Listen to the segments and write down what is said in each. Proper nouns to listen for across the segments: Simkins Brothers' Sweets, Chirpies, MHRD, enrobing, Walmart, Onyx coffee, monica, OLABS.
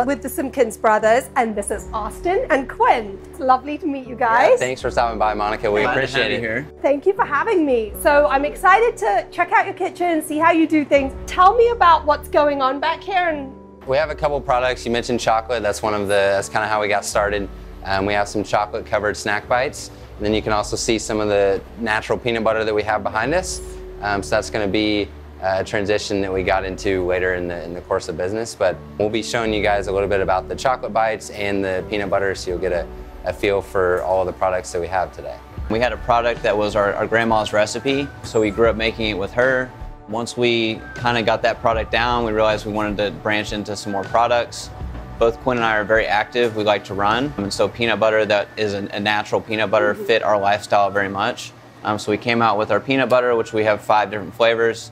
here with the Simkins brothers, and this is Austin and Quinn. It's lovely to meet you guys. Yeah, thanks for stopping by, Monica. We appreciate it here. Thank you for having me. So I'm excited to check out your kitchen, see how you do things. Tell me about what's going on back here. And we have a couple products. You mentioned chocolate. That's one of the. That's kind of how we got started. We have some chocolate covered snack bites. And then you can also see some of the natural peanut butter that we have behind us. So that's going to be a transition that we got into later in the course of business. But we'll be showing you guys a little bit about the chocolate bites and the peanut butter, so you'll get a feel for all of the products that we have today. We had a product that was our grandma's recipe, so we grew up making it with her. Once we kind of got that product down, we realized we wanted to branch into some more products. Both Quinn and I are very active. We like to run. And so peanut butter that is a natural peanut butter fit our lifestyle very much. So we came out with our peanut butter, which we have 5 different flavors.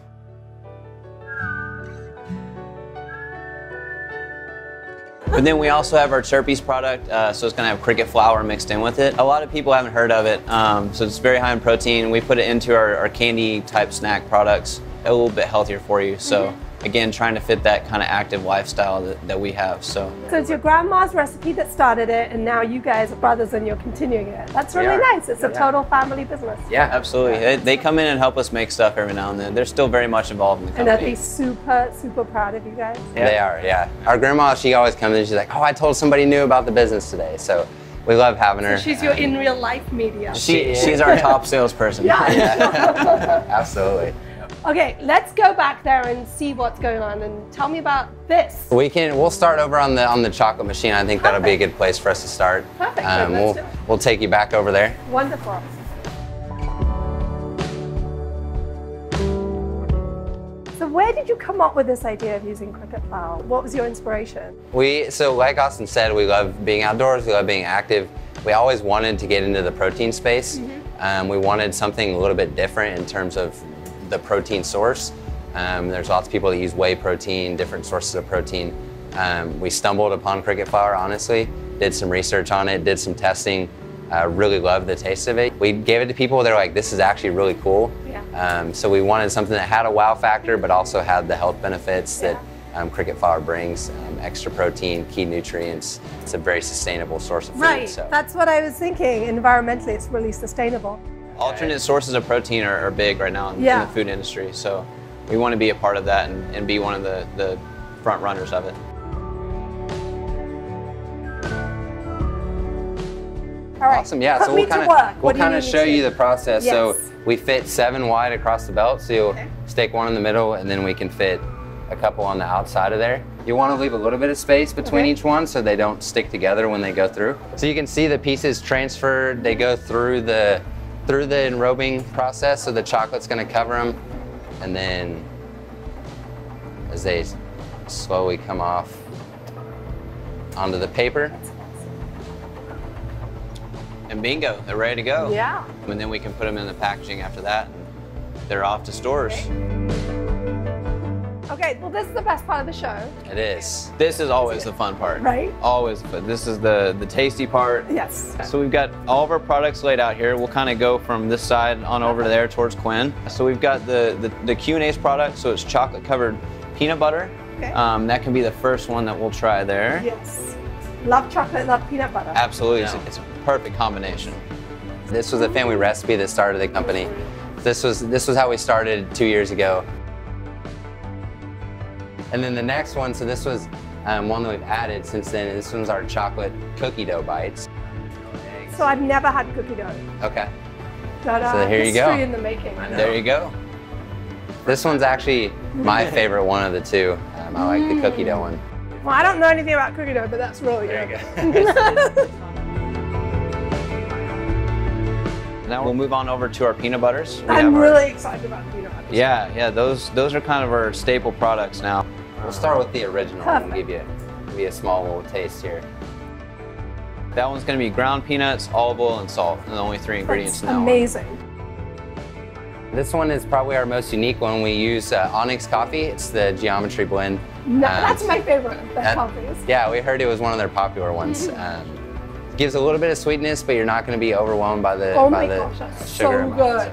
But then we also have our Chirpies product, so it's gonna have cricket flour mixed in with it. A lot of people haven't heard of it, so it's very high in protein. We put it into our candy type snack products, a little bit healthier for you. So again, trying to fit that kind of active lifestyle that we have. So it's your grandma's recipe that started it, and now you guys are brothers and you're continuing it. That's really nice. It's a total family business. Yeah, absolutely. They come in and help us make stuff every now and then. They're still very much involved in the company. And they'd be super, super proud of you guys. Yeah, they are, yeah. Our grandma, she always comes in, she's like, oh, I told somebody new about the business today. So we love having her. So she's your in real life media. She's our top salesperson. Yeah. Absolutely. Okay, let's go back there and see what's going on, and tell me about this. We'll start over on the chocolate machine. I think that'll be a good place for us to start. Perfect. We'll take you back over there. Wonderful. So where did you come up with this idea of using cricket flour? What was your inspiration? So like Austin said, we love being outdoors, we love being active. We always wanted to get into the protein space. We wanted something a little bit different in terms of the protein source. There's lots of people that use whey protein, different sources of protein. We stumbled upon cricket flour, honestly, did some research on it, did some testing, really loved the taste of it. We gave it to people, they're like, this is actually really cool. Yeah. So we wanted something that had a wow factor, but also had the health benefits that cricket flour brings, extra protein, key nutrients. It's a very sustainable source of food. Right, so that's what I was thinking. Environmentally, it's really sustainable. Alternate sources of protein are big right now in the food industry, so we want to be a part of that and be one of the front runners of it. All right. Awesome, yeah. So we'll kind of show you the process. Yes. So we fit 7 wide across the belt, so you'll stake one in the middle, and then we can fit a couple on the outside of there. You want to leave a little bit of space between each one so they don't stick together when they go through. So you can see the pieces transferred, they go through the enrobing process, so the chocolate's gonna cover them, and then as they slowly come off onto the paper. And bingo, they're ready to go. Yeah. And then we can put them in the packaging after that, and they're off to stores. Okay, well, this is the best part of the show. It is. This is always the fun part. Right? Always, but this is the tasty part. Yes. So we've got all of our products laid out here. We'll kind of go from this side on over to there towards Quinn. So we've got the Q&A's product, so it's chocolate covered peanut butter. Okay. That can be the first one that we'll try there. Yes. Love chocolate, love peanut butter. Absolutely, yeah. It's a perfect combination. This was a family recipe that started the company. This was how we started 2 years ago. And then the next one, so this was one that we've added since then. This one's our chocolate cookie dough bites. So I've never had cookie dough. Okay. So here you go. In the making. There you go. This one's actually my favorite one of the two. I like the cookie dough one. Well, I don't know anything about cookie dough, but that's really good. There you go. Now we'll move on over to our peanut butters. I'm really excited about peanut butters. Yeah, those are kind of our staple products now. We'll start with the original and give you a small little taste here. That one's gonna be ground peanuts, olive oil, and salt, and the only 3 ingredients now. Amazing. This one is probably our most unique one. We use Onyx coffee. It's the geometry blend. That's my favorite, coffees. Yeah, we heard it was one of their popular ones. Gives a little bit of sweetness, but you're not going to be overwhelmed by the sugar. Oh my gosh, that's so good.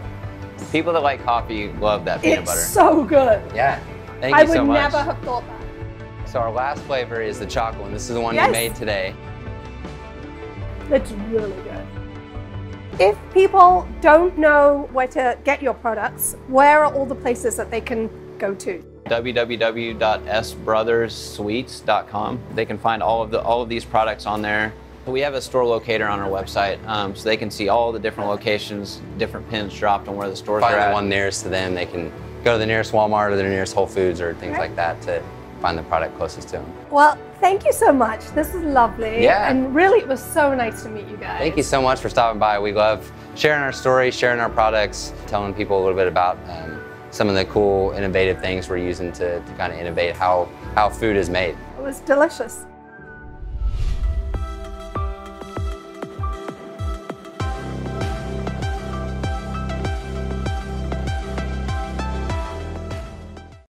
So people that like coffee love that peanut butter. It's so good. Yeah, thank you so much. I would never have thought that. So our last flavor is the chocolate one. This is the one you made today. It's really good. If people don't know where to get your products, where are all the places that they can go to? www.sbrothersweets.com. They can find all of these products on there. We have a store locator on our website, so they can see all the different locations, different pins dropped on where the stores are at. Find the one nearest to them. They can go to the nearest Walmart or the nearest Whole Foods or things like that to find the product closest to them. Well, thank you so much. This is lovely. Yeah. And really, it was so nice to meet you guys. Thank you so much for stopping by. We love sharing our story, sharing our products, telling people a little bit about some of the cool, innovative things we're using to kind of innovate how food is made. It was delicious.